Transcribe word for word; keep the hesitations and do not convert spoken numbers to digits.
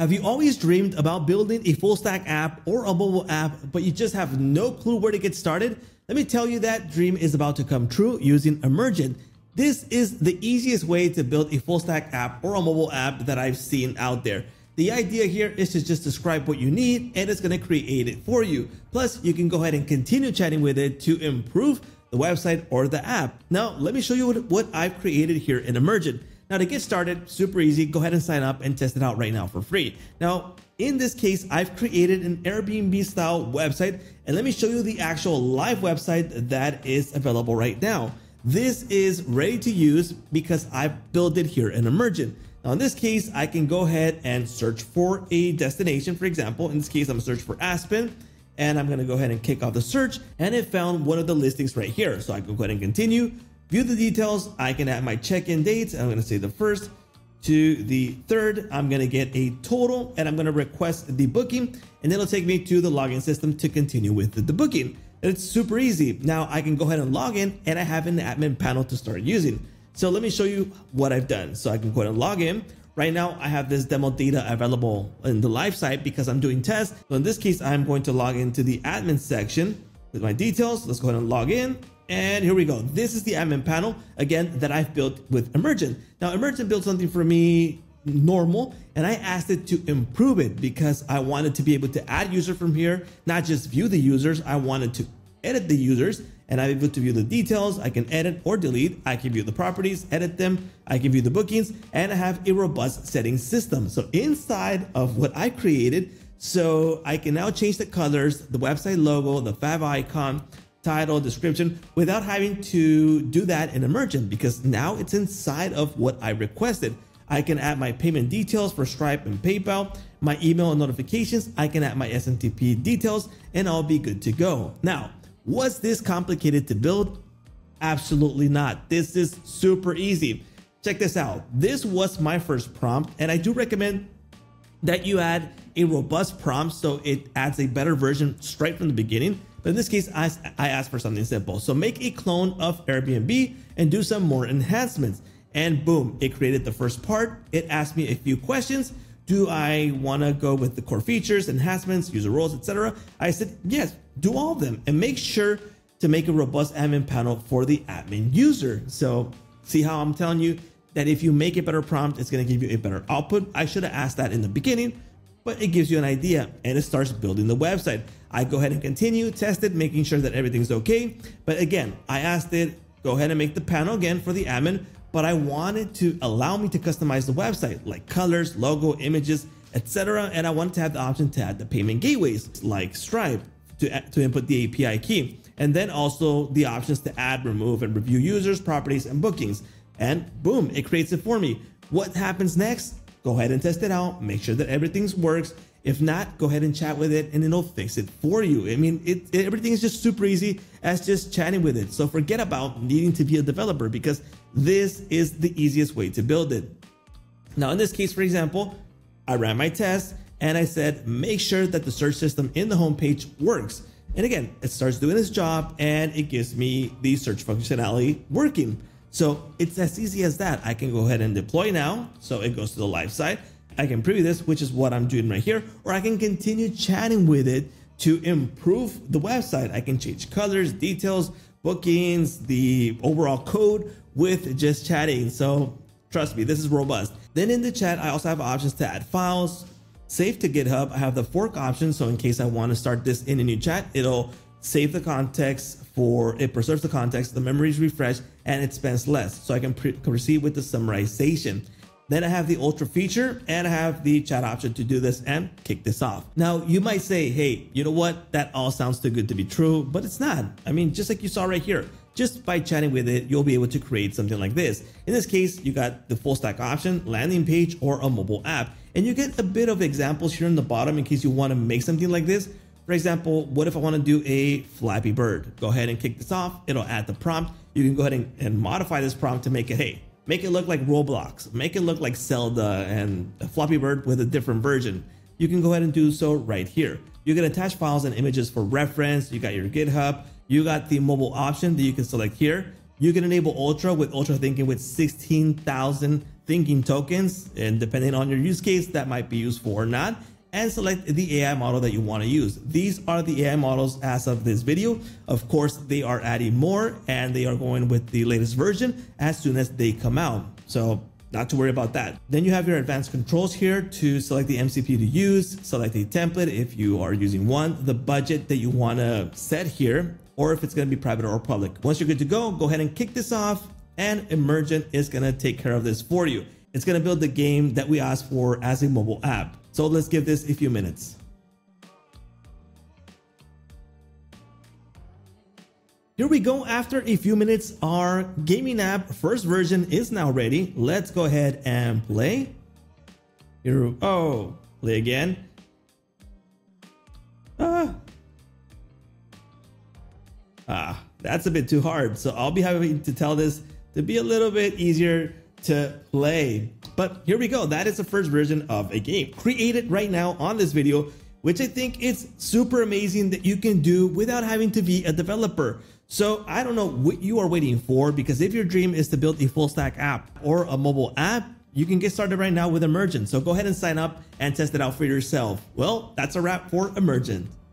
Have you always dreamed about building a full stack app or a mobile app, but you just have no clue where to get started? Let me tell you, that dream is about to come true using Emergent. This is the easiest way to build a full stack app or a mobile app that I've seen out there. The idea here is to just describe what you need and it's going to create it for you. Plus, you can go ahead and continue chatting with it to improve the website or the app. Now, let me show you what, what I've created here in Emergent. Now, to get started, super easy, go ahead and sign up and test it out right now for free. Now, in this case, I've created an Airbnb style website, and let me show you the actual live website that is available right now. This is ready to use because I've built it here in Emergent. Now, in this case, I can go ahead and search for a destination. For example, in this case, I'm search for Aspen, and I'm gonna go ahead and kick off the search, and it found one of the listings right here. So I can go ahead and continue. View the details, I can add my check-in dates. I'm gonna say the first to the third. I'm gonna get a total and I'm gonna request the booking, and it'll take me to the login system to continue with the, the booking. And it's super easy. Now I can go ahead and log in, and I have an admin panel to start using. So let me show you what I've done. So I can go ahead and log in. Right now I have this demo data available in the live site because I'm doing tests. So in this case, I'm going to log into the admin section with my details. Let's go ahead and log in. And here we go. This is the admin panel, again, that I've built with Emergent. Now, Emergent built something for me normal, and I asked it to improve it because I wanted to be able to add user from here, not just view the users. I wanted to edit the users, and I'm able to view the details. I can edit or delete. I can view the properties, edit them. I can view the bookings, and I have a robust settings system. So inside of what I created, so I can now change the colors, the website logo, the fav icon, title, description, without having to do that in Emergent, because now it's inside of what I requested. I can add my payment details for Stripe and PayPal, my email and notifications. I can add my S M T P details, and I'll be good to go. Now, was this complicated to build? Absolutely not. This is super easy. Check this out. This was my first prompt, and I do recommend that you add a robust prompt so it adds a better version straight from the beginning. But in this case, I, I asked for something simple. So make a clone of Airbnb and do some more enhancements. And boom, it created the first part. It asked me a few questions. Do I wanna go with the core features, enhancements, user roles, et cetera? I said, yes, do all of them, and make sure to make a robust admin panel for the admin user. So see how I'm telling you that if you make a better prompt, it's gonna give you a better output. I should have asked that in the beginning, but it gives you an idea, and it starts building the website. I go ahead and continue, test it, making sure that everything's okay. But again, I asked it, go ahead and make the panel again for the admin, but I wanted to allow me to customize the website, like colors, logo, images, et cetera. And I wanted to have the option to add the payment gateways, like Stripe, to, to input the A P I key. And then also the options to add, remove, and review users, properties, and bookings. And boom, it creates it for me. What happens next? Go ahead and test it out, make sure that everything works. If not, go ahead and chat with it, and it'll fix it for you. I mean, it, it, everything is just super easy as just chatting with it. So forget about needing to be a developer, because this is the easiest way to build it. Now, in this case, for example, I ran my test and I said, make sure that the search system in the homepage works. And again, it starts doing its job, and it gives me the search functionality working. So it's as easy as that. I can go ahead and deploy now. So it goes to the live site. I can preview this, which is what I'm doing right here, or I can continue chatting with it to improve the website. I can change colors, details, bookings, the overall code with just chatting. So trust me, this is robust. Then in the chat, I also have options to add files, save to GitHub. I have the fork option. So in case I want to start this in a new chat, it'll save the context for, it preserves the context, the memory is refreshed, and it spends less. So I can proceed with the summarization. Then I have the ultra feature, and I have the chat option to do this and kick this off. Now you might say, hey, you know what? That all sounds too good to be true, but it's not. I mean, just like you saw right here, just by chatting with it, you'll be able to create something like this. In this case, you got the full stack option, landing page, or a mobile app. And you get a bit of examples here in the bottom in case you want to make something like this. For example, what if I want to do a Flappy Bird? Go ahead and kick this off. It'll add the prompt. You can go ahead and, and modify this prompt to make it, hey, make it look like Roblox, make it look like Zelda, and a Flappy Bird with a different version. You can go ahead and do so right here. You can attach files and images for reference. You got your GitHub. You got the mobile option that you can select here. You can enable Ultra with Ultra Thinking with sixteen thousand thinking tokens, and depending on your use case, that might be useful or not, and select the A I model that you want to use. These are the A I models as of this video. Of course, they are adding more and they are going with the latest version as soon as they come out. So not to worry about that. Then you have your advanced controls here to select the M C P to use, select a template if you are using one, the budget that you want to set here, or if it's going to be private or public. Once you're good to go, go ahead and kick this off, and Emergent is going to take care of this for you. It's going to build the game that we asked for as a mobile app. So let's give this a few minutes. Here we go. After a few minutes, our gaming app first version is now ready. Let's go ahead and play. Here, oh, play again. Ah. Ah, that's a bit too hard. So I'll be happy to tell this to be a little bit easier to play. But here we go. That is the first version of a game created right now on this video, which I think it's super amazing that you can do without having to be a developer. So I don't know what you are waiting for, because if your dream is to build a full stack app or a mobile app, you can get started right now with Emergent. So go ahead and sign up and test it out for yourself. Well, that's a wrap for Emergent.